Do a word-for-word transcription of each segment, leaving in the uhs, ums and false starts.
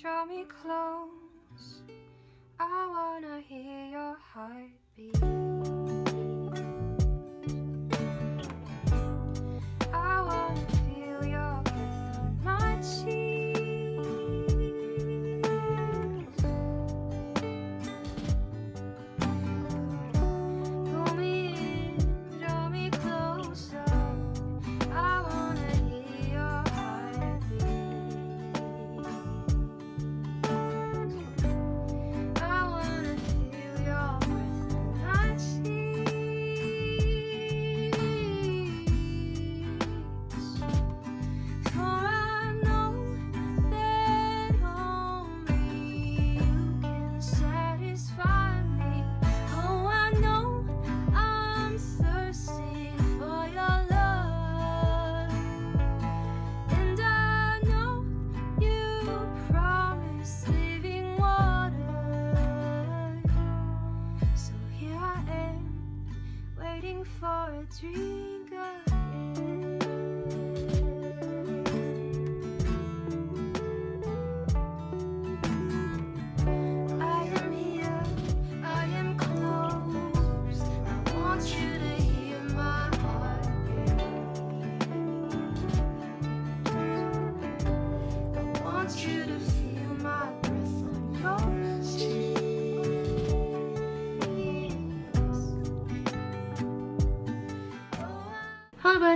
Draw me close, I wanna hear your heartbeat. I wanna feel your breath on my cheek. Pull me in, draw me closer, I wanna hear your heartbeat.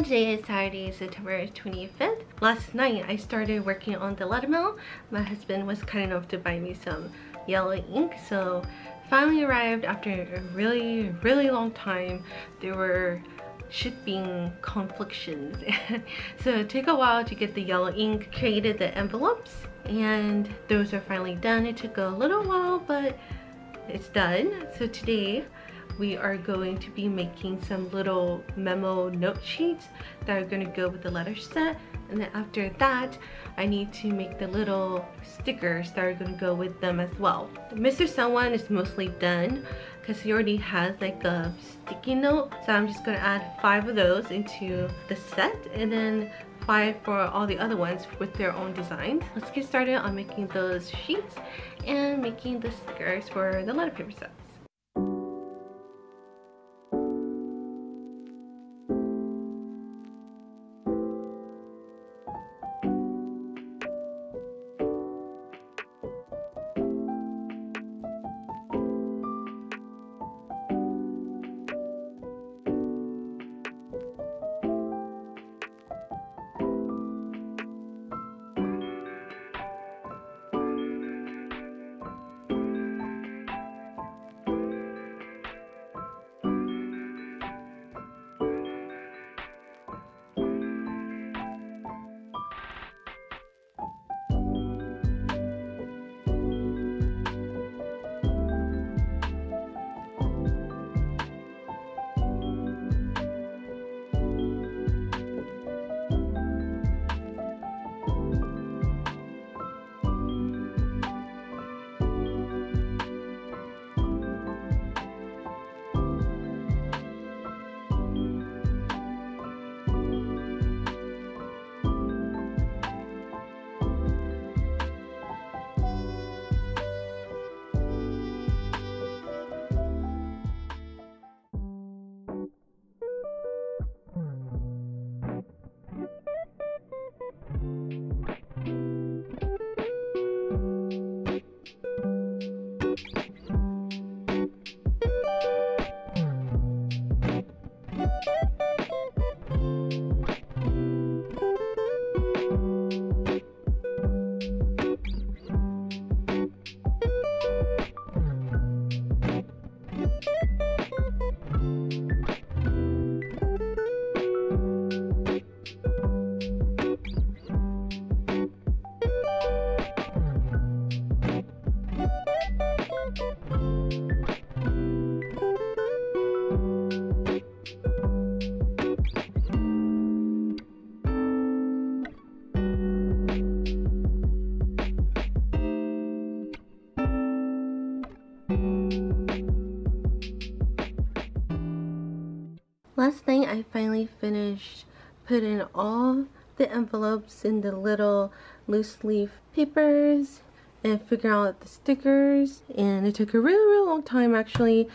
Today is Saturday, September twenty-fifth. Last night I started working on the lettermail. My husband was kind enough to buy me some yellow ink, so finally arrived after a really really long time. There were shipping conflictions. So it took a while to get the yellow ink, created the envelopes, and those are finally done. It took a little while, but it's done. So today we are going to be making some little memo note sheets that are going to go with the letter set, and then after that I need to make the little stickers that are going to go with them as well. Mister Someone is mostly done because he already has like a sticky note, so I'm just going to add five of those into the set and then five for all the other ones with their own designs. Let's get started on making those sheets and making the stickers for the letter paper set. Last night I finally finished putting all the envelopes in the little loose leaf papers and figure out the stickers, and it took a really really long time actually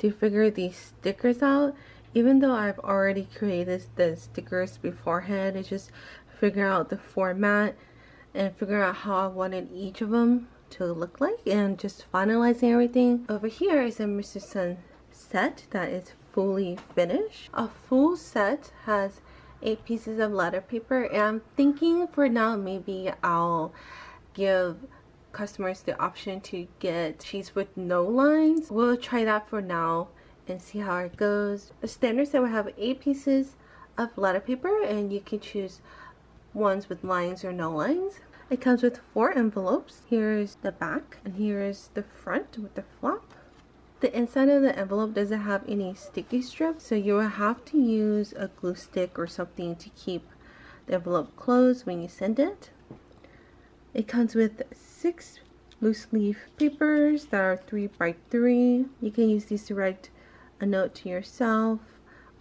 to figure these stickers out, even though I've already created the stickers beforehand. It's just figure out the format and figure out how I wanted each of them to look like, and just finalizing everything. Over here is a Mister Sun set that is fully finished. A full set has eight pieces of letter paper, and I'm thinking for now maybe I'll give customers the option to get sheets with no lines. We'll try that for now and see how it goes. The standard set will have eight pieces of letter paper, and you can choose ones with lines or no lines. It comes with four envelopes. Here's the back and here's the front with the flap. The inside of the envelope doesn't have any sticky strips, so you will have to use a glue stick or something to keep the envelope closed when you send it. It comes with six loose leaf papers that are three by three. You can use these to write a note to yourself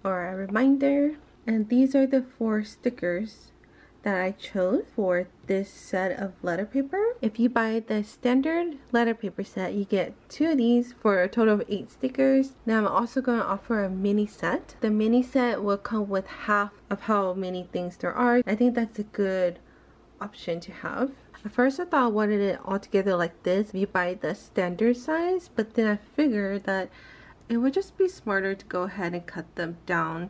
or a reminder. And these are the four stickers that I chose for this set of letter paper. If you buy the standard letter paper set, you get two of these for a total of eight stickers. Now I'm also going to offer a mini set. The mini set will come with half of how many things there are. I think that's a good option to have. At first I thought I wanted it all together like this if you buy the standard size, but then I figured that it would just be smarter to go ahead and cut them down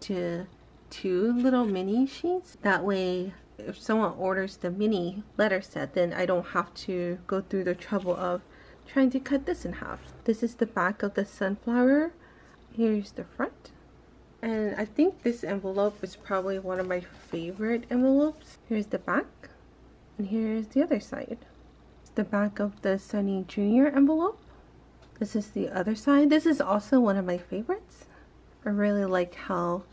to two little mini sheets. That way if someone orders the mini letter set, then I don't have to go through the trouble of trying to cut this in half. This is the back of the sunflower. Here's the front. And I think this envelope is probably one of my favorite envelopes. Here's the back and here's the other side. It's the back of the Sunny Junior envelope. This is the other side. This is also one of my favorites. I really like how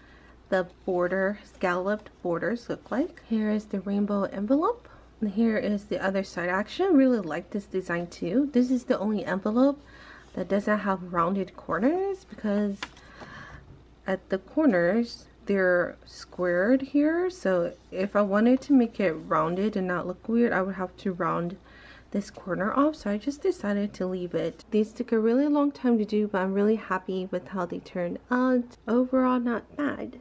the border, scalloped borders look like. Here is the rainbow envelope. And here is the other side. I actually really like this design too. This is the only envelope that doesn't have rounded corners, because at the corners they're squared here. So if I wanted to make it rounded and not look weird, I would have to round this corner off. So I just decided to leave it. These took a really long time to do, but I'm really happy with how they turned out. Overall, not bad.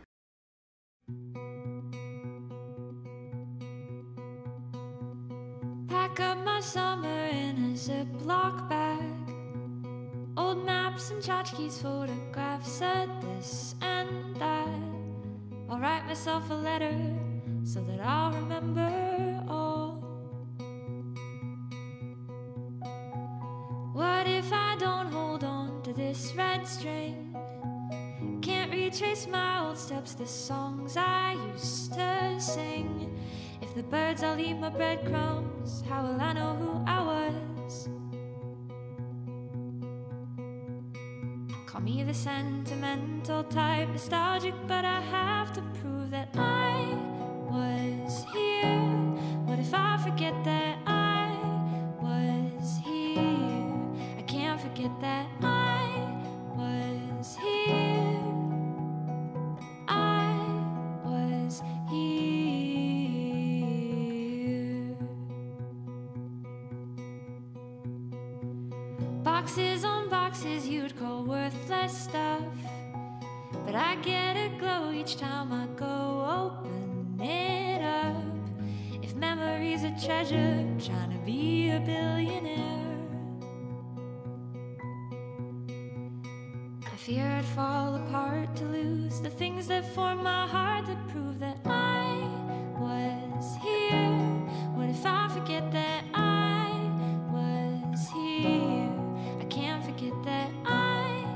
Pack up my summer in a Ziploc bag. Old maps and tchotchkes, photographs said this and that. I'll write myself a letter so that I'll remember all. What if I don't hold on to this red string? Can't retrace my old steps, the songs I used to sing. If the birds all eat my breadcrumbs, how will I know who I was? Call me the sentimental type, nostalgic, but I have to prove that I was here. What if I forget that I was here? I can't forget that I was here. Boxes on boxes you'd call worthless stuff, but I get a glow each time I go open it up. If memory's a treasure, I'm trying to be a billionaire. I fear I'd fall apart to lose the things that form my heart, that prove that I was here. What if I forget that I was here? Forget that I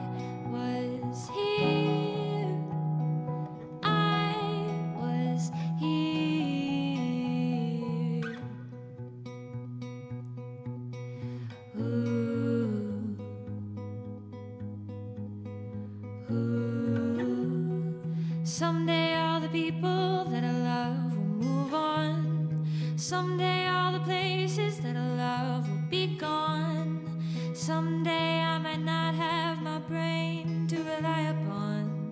was here. I was here. Ooh. Ooh. Someday all the people that I love will move on. Someday all the places that I love will be gone. Someday I might not have my brain to rely upon.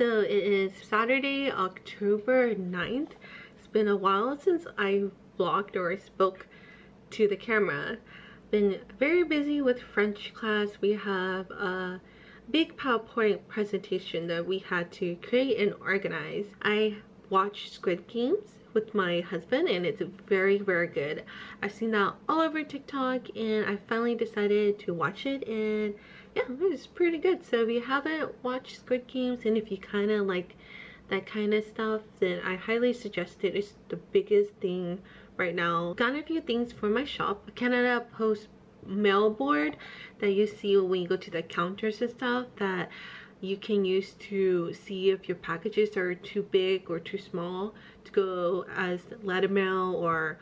So it is Saturday, October ninth. It's been a while since I vlogged or spoke to the camera. Been very busy with French class. We have a big PowerPoint presentation that we had to create and organize. I watched Squid Games with my husband and it's very very good. I've seen that all over TikTok and I finally decided to watch it, and yeah, it was pretty good. So if you haven't watched Squid Games and if you kind of like that kind of stuff, then I highly suggest it. It's the biggest thing right now. Got a few things for my shop. A Canada Post mail board that you see when you go to the counters and stuff that you can use to see if your packages are too big or too small to go as letter mail or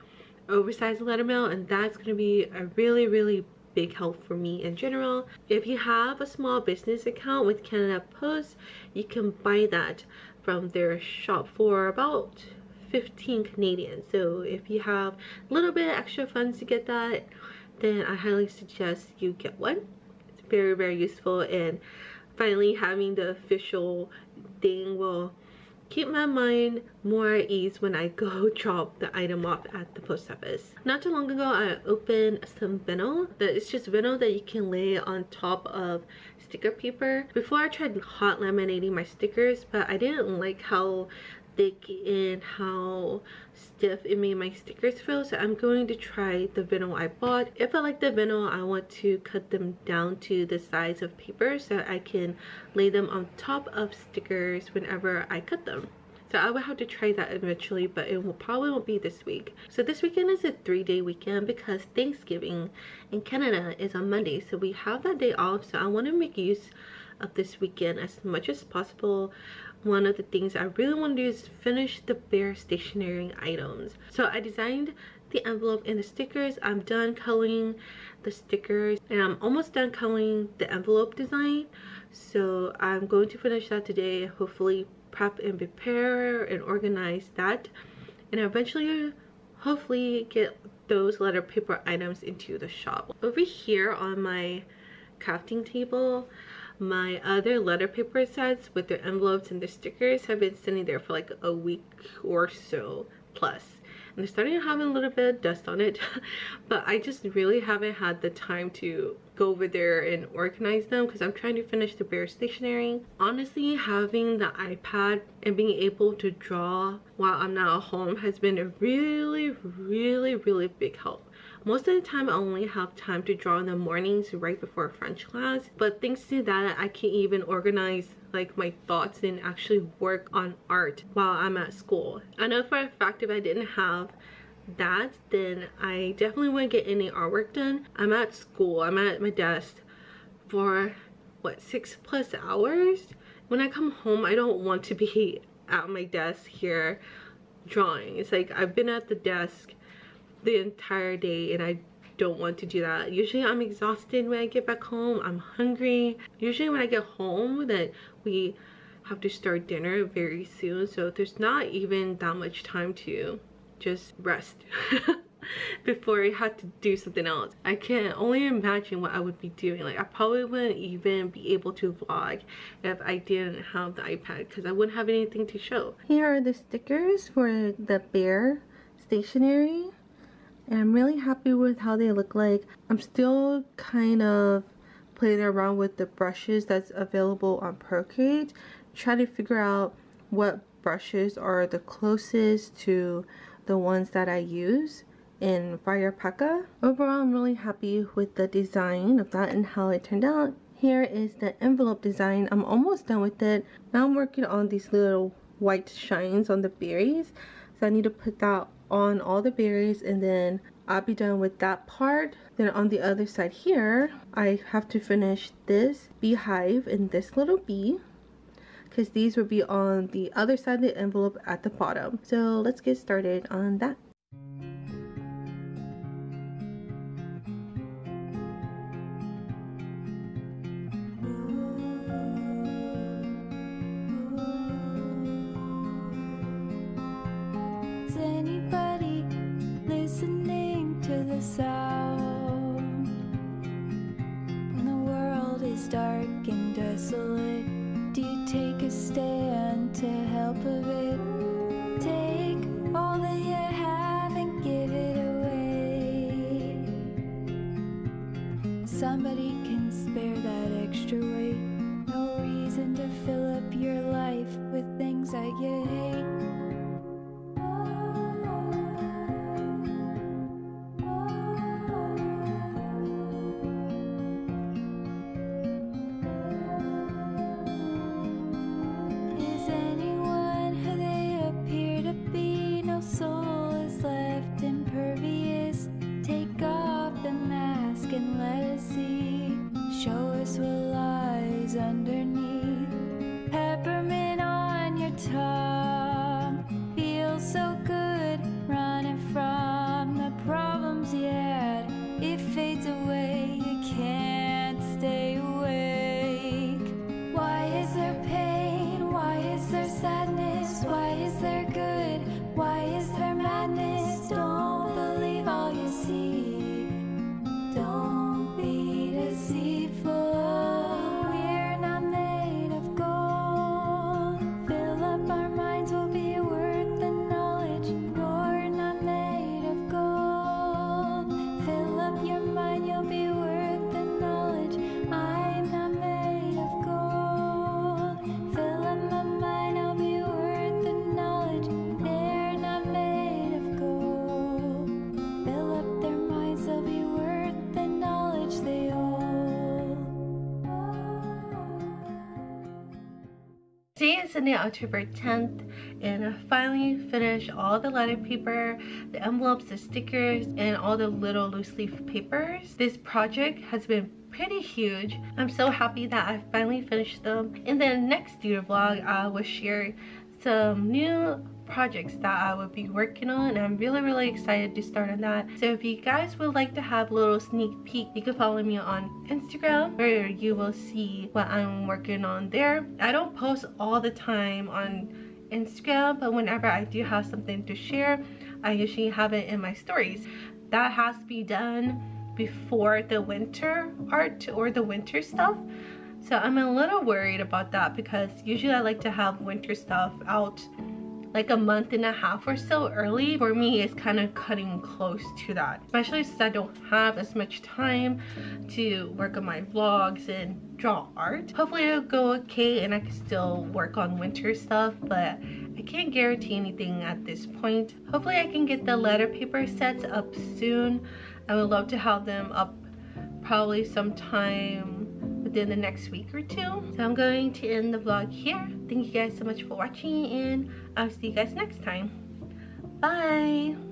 oversized letter mail, and that's going to be a really really big help for me in general. If you have a small business account with Canada Post, you can buy that from their shop for about fifteen Canadian. So if you have a little bit of extra funds to get that, then I highly suggest you get one. It's very very useful, and finally having the official thing will keep my mind more at ease when I go drop the item off at the post office. Not too long ago, I opened some vinyl. It's just vinyl that you can lay on top of sticker paper. Before, I tried hot laminating my stickers, but I didn't like how thick and how stiff it made my stickers feel, so I'm going to try the vinyl I bought. If I like the vinyl, I want to cut them down to the size of paper so I can lay them on top of stickers whenever I cut them. So I will have to try that eventually, but it will probably won't be this week. So this weekend is a three-day weekend because Thanksgiving in Canada is on Monday. So we have that day off, so I want to make use of this weekend as much as possible. One of the things I really want to do is finish the bare stationery items. So I designed the envelope and the stickers. I'm done coloring the stickers and I'm almost done coloring the envelope design. So I'm going to finish that today, hopefully prep and prepare and organize that, and eventually hopefully get those letter paper items into the shop. Over here on my crafting table, my other letter paper sets with their envelopes and their stickers have been sitting there for like a week or so plus, and they're starting to have a little bit of dust on it but I just really haven't had the time to go over there and organize them because I'm trying to finish the bare stationery. Honestly, having the iPad and being able to draw while I'm not at home has been a really really really big help. Most of the time I only have time to draw in the mornings right before French class, but thanks to that I can even organize like my thoughts and actually work on art while I'm at school. I know for a fact if I didn't have that, then I definitely wouldn't get any artwork done. I'm at school, I'm at my desk for what, six plus hours? When I come home I don't want to be at my desk here drawing. It's like I've been at the desk the entire day and I don't want to do that. Usually I'm exhausted when I get back home, I'm hungry. Usually when I get home then we have to start dinner very soon, so there's not even that much time to just rest before I had to do something else. I can only imagine what I would be doing. Like I probably wouldn't even be able to vlog if I didn't have the iPad because I wouldn't have anything to show. Here are the stickers for the bare stationery. And I'm really happy with how they look like. I'm still kind of playing around with the brushes that's available on Procreate. Try to figure out what brushes are the closest to the ones that I use in Firepaca. Overall, I'm really happy with the design of that and how it turned out. Here is the envelope design. I'm almost done with it. Now I'm working on these little white shines on the berries. So I need to put that on all the berries and then I'll be done with that part. Then on the other side here, I have to finish this beehive and this little bee because these will be on the other side of the envelope at the bottom. So let's get started on that. Dark and desolate, do you take a step? to help of it. Take all that you have and give it away. Somebody can spare that extra weight. No reason to fill up your life with things that you hate. And let us see, show us what lies underneath. Peppermint on your tongue, feels so good running from the problems you had. It fades away, you can't stay awake. Why is there pain? Why is there sadness? Why is there good? Why is there madness? Don't believe all you see. Don't be deceitful. We're not made of gold. Fill up our minds, we'll be worth the knowledge. You're not made of gold. Fill up your mind, you'll be worth the knowledge. I'm not made of gold. Fill up my mind, I'll be worth the knowledge. They're not made of gold. Fill up their minds, they'll be worth knowledge they all. Today is Sunday, October tenth, and I finally finished all the letter paper, the envelopes, the stickers, and all the little loose leaf papers. This project has been pretty huge. I'm so happy that I finally finished them. In the next doodle vlog, I will share some new projects that I would be working on, and I'm really really excited to start on that. So if you guys would like to have a little sneak peek, you can follow me on Instagram, where you will see what I'm working on there. I don't post all the time on Instagram, but whenever I do have something to share, I usually have it in my stories. That has to be done before the winter art or the winter stuff. So I'm a little worried about that, because usually I like to have winter stuff out like a month and a half or so early. For me, it's kind of cutting close to that, especially since I don't have as much time to work on my vlogs and draw art. Hopefully it'll go okay and I can still work on winter stuff, but I can't guarantee anything at this point. Hopefully I can get the letter paper sets up soon. I would love to have them up probably sometime within the next week or two. So I'm going to end the vlog here. Thank you guys so much for watching, and I'll see you guys next time. Bye!